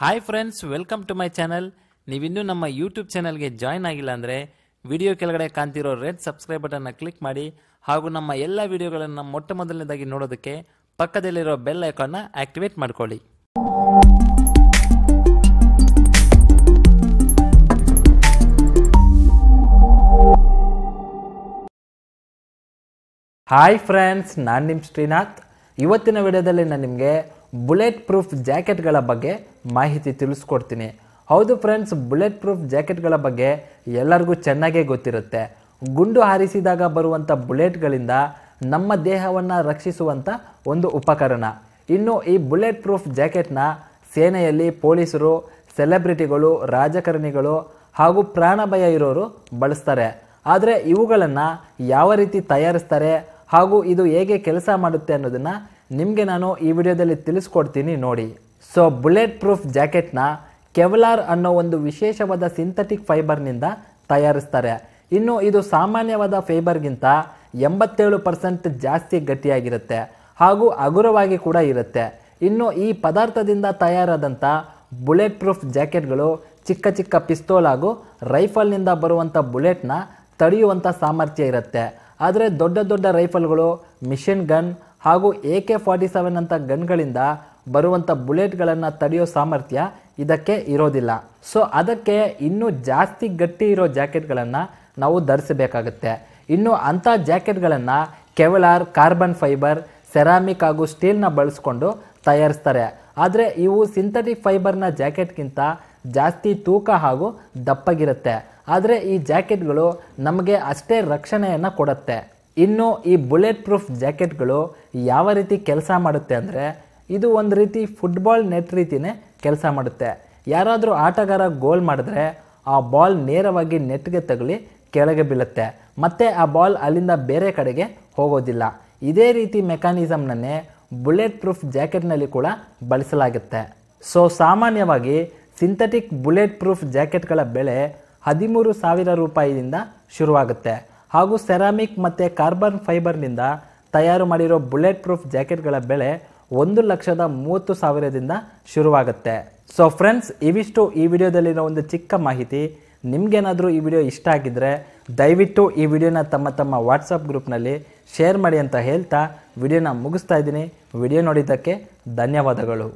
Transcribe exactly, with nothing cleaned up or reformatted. Hi friends, welcome to my channel. ನೀವಿನ್ನೂ ನಮ್ಮ YouTube channel ಗೆ ಜಾಯಿನ್ ಆಗಿಲ್ಲ ಅಂದ್ರೆ ವಿಡಿಯೋ ಕೆಳಗಡೆ ಕಾಣ್ತಿರೋ red subscribe button ಅನ್ನು ಕ್ಲಿಕ್ ಮಾಡಿ ಹಾಗೂ ನಮ್ಮ ಎಲ್ಲಾ ವಿಡಿಯೋಗಳನ್ನು ಮೊಟ್ಟಮೊದಲನೇದಾಗಿ ನೋಡೋದಕ್ಕೆ ಪಕ್ಕದಲ್ಲಿರೋ bell icon ಅನ್ನು activate ಮಾಡ್ಕೊಳ್ಳಿ. Hi friends, ನಾನು ನಿಮ್ಮ ಶ್ರೀನಾಥ್. ಇವತ್ತಿನ ವಿಡಿಯೋದಲ್ಲಿ ನಾನು ನಿಮಗೆ ಬುಲೆಟ್ ಪ್ರೂಫ್ ಜಾಕೆಟ್ ಗಳ ಬಗ್ಗೆ ಮಾಹಿತಿ ತಿಳಿಸ್ಕೊಡ್ತೀನಿ. ಹೌದು ಫ್ರೆಂಡ್ಸ್, ಬುಲೆಟ್ ಪ್ರೂಫ್ ಜಾಕೆಟ್ ಗಳ ಬಗ್ಗೆ ಎಲ್ಲರಿಗೂ ಚೆನ್ನಾಗಿ ಗೊತ್ತಿರುತ್ತೆ. ಗುಂಡು ಹಾರಿಸಿದಾಗ ಬರುವಂತ ಬುಲೆಟ್ ಗಳಿಂದ ನಮ್ಮ ದೇಹವನ್ನ ರಕ್ಷಿಸುವಂತ ಒಂದು ಉಪಕರಣ. ಇನ್ನು ಈ ಬುಲೆಟ್ ಪ್ರೂಫ್ ಜಾಕೆಟ್ ನ ಸೇನೆಯಲ್ಲಿ ಪೊಲೀಸರು, ಸೆಲೆಬ್ರಿಟಿಗಳು, ರಾಜಕಾರಣಿಗಳು ಹಾಗೂ ಪ್ರಾಣಭಯ ಇರೋರು ಬಳಸ್ತಾರೆ. ಆದರೆ ಇವುಗಳನ್ನು ಯಾವ ರೀತಿ ತಯಾರಿಸ್ತಾರೆ ಹಾಗೂ ಇದು ಹೇಗೆ ಕೆಲಸ ಮಾಡುತ್ತೆ ಅನ್ನೋದನ್ನ ನಿಮಗೆ ನಾನು ಈ ವಿಡಿಯೋದಲ್ಲಿ ತಿಳಿಸ್ಕೊಡ್ತೀನಿ ನೋಡಿ. ಸೊ ಬುಲೆಟ್ ಪ್ರೂಫ್ ಜಾಕೆಟ್ನ ಕೆವಲಾರ್ ಅನ್ನೋ ಒಂದು ವಿಶೇಷವಾದ ಸಿಂಥೆಟಿಕ್ ಫೈಬರ್ನಿಂದ ತಯಾರಿಸ್ತಾರೆ. ಇನ್ನು ಇದು ಸಾಮಾನ್ಯವಾದ ಫೈಬರ್ಗಿಂತ ಎಂಬತ್ತೇಳು ಪರ್ಸೆಂಟ್ ಜಾಸ್ತಿ ಗಟ್ಟಿಯಾಗಿರುತ್ತೆ ಹಾಗೂ ಹಗುರವಾಗಿ ಕೂಡ ಇರುತ್ತೆ. ಇನ್ನು ಈ ಪದಾರ್ಥದಿಂದ ತಯಾರಾದಂಥ ಬುಲೆಟ್ ಪ್ರೂಫ್ ಜಾಕೆಟ್ಗಳು ಚಿಕ್ಕ ಚಿಕ್ಕ ಪಿಸ್ತೋಲ್ ಹಾಗೂ ರೈಫಲ್ನಿಂದ ಬರುವಂಥ ಬುಲೆಟ್ನ ತಡೆಯುವಂಥ ಸಾಮರ್ಥ್ಯ ಇರುತ್ತೆ. ಆದರೆ ದೊಡ್ಡ ದೊಡ್ಡ ರೈಫಲ್ಗಳು, ಮಿಷನ್ ಗನ್ ಹಾಗೂ ಎ ಕೆ ಫಾರ್ಟಿ ಸೆವೆನ್ ಅಂಥ ಗನ್ಗಳಿಂದ ಬರುವಂಥ ಬುಲೆಟ್ಗಳನ್ನು ತಡೆಯೋ ಸಾಮರ್ಥ್ಯ ಇದಕ್ಕೆ ಇರೋದಿಲ್ಲ. ಸೊ ಅದಕ್ಕೆ ಇನ್ನೂ ಜಾಸ್ತಿ ಗಟ್ಟಿ ಇರೋ ಜಾಕೆಟ್ಗಳನ್ನು ನಾವು ಧರಿಸಬೇಕಾಗುತ್ತೆ. ಇನ್ನು ಅಂಥ ಜಾಕೆಟ್ಗಳನ್ನು ಕೆವಲಾರ್, ಕಾರ್ಬನ್ ಫೈಬರ್, ಸೆರಾಮಿಕ್ ಹಾಗೂ ಸ್ಟೀಲ್ನ ಬಳಸ್ಕೊಂಡು ತಯಾರಿಸ್ತಾರೆ. ಆದರೆ ಇವು ಸಿಂಥೆಟಿಕ್ ಫೈಬರ್ನ ಜಾಕೆಟ್ಗಿಂತ ಜಾಸ್ತಿ ತೂಕ ಹಾಗೂ ದಪ್ಪಗಿರುತ್ತೆ. ಆದರೆ ಈ ಜಾಕೆಟ್ಗಳು ನಮಗೆ ಅಷ್ಟೇ ರಕ್ಷಣೆಯನ್ನು ಕೊಡುತ್ತೆ. ಇನ್ನು ಈ ಬುಲೆಟ್ ಪ್ರೂಫ್ ಜಾಕೆಟ್ಗಳು ಯಾವ ರೀತಿ ಕೆಲಸ ಮಾಡುತ್ತೆ ಅಂದರೆ, ಇದು ಒಂದು ರೀತಿ ಫುಟ್ಬಾಲ್ ನೆಟ್ ರೀತಿಯೇ ಕೆಲಸ ಮಾಡುತ್ತೆ. ಯಾರಾದರೂ ಆಟಗಾರ ಗೋಲ್ ಮಾಡಿದ್ರೆ ಆ ಬಾಲ್ ನೇರವಾಗಿ ನೆಟ್ಗೆ ತಗುಲಿ ಕೆಳಗೆ ಬೀಳುತ್ತೆ, ಮತ್ತು ಆ ಬಾಲ್ ಅಲ್ಲಿಂದ ಬೇರೆ ಕಡೆಗೆ ಹೋಗೋದಿಲ್ಲ. ಇದೇ ರೀತಿ ಮೆಕ್ಯಾನಿಸಮ್ನನ್ನೇ ಬುಲೆಟ್ ಪ್ರೂಫ್ ಜಾಕೆಟ್ನಲ್ಲಿ ಕೂಡ ಬಳಸಲಾಗುತ್ತೆ. ಸೊ ಸಾಮಾನ್ಯವಾಗಿ ಸಿಂಥೆಟಿಕ್ ಬುಲೆಟ್ ಪ್ರೂಫ್ ಜಾಕೆಟ್ಗಳ ಬೆಲೆ ಹದಿಮೂರು ಸಾವಿರ ರೂಪಾಯಿಯಿಂದ ಶುರುವಾಗುತ್ತೆ. ಹಾಗೂ ಸೆರಾಮಿಕ್ ಮತ್ತು ಕಾರ್ಬನ್ ಫೈಬರ್ನಿಂದ ತಯಾರು ಮಾಡಿರೋ ಬುಲೆಟ್ ಪ್ರೂಫ್ ಜಾಕೆಟ್ಗಳ ಬೆಲೆ ಒಂದು ಲಕ್ಷದ ಮೂವತ್ತು ಸಾವಿರದಿಂದ ಶುರುವಾಗುತ್ತೆ. ಸೊ ಫ್ರೆಂಡ್ಸ್, ಇವಿಷ್ಟು ಈ ವಿಡಿಯೋದಲ್ಲಿರೋ ಒಂದು ಚಿಕ್ಕ ಮಾಹಿತಿ. ನಿಮಗೇನಾದರೂ ಈ ವಿಡಿಯೋ ಇಷ್ಟ ಆಗಿದ್ದರೆ ದಯವಿಟ್ಟು ಈ ವಿಡಿಯೋನ ತಮ್ಮ ತಮ್ಮ ವಾಟ್ಸಪ್ ಗ್ರೂಪ್ನಲ್ಲಿ ಶೇರ್ ಮಾಡಿ ಅಂತ ಹೇಳ್ತಾ ವಿಡಿಯೋನ ಮುಗಿಸ್ತಾ ಇದ್ದೀನಿ. ವಿಡಿಯೋ ನೋಡಿದ್ದಕ್ಕೆ ಧನ್ಯವಾದಗಳು.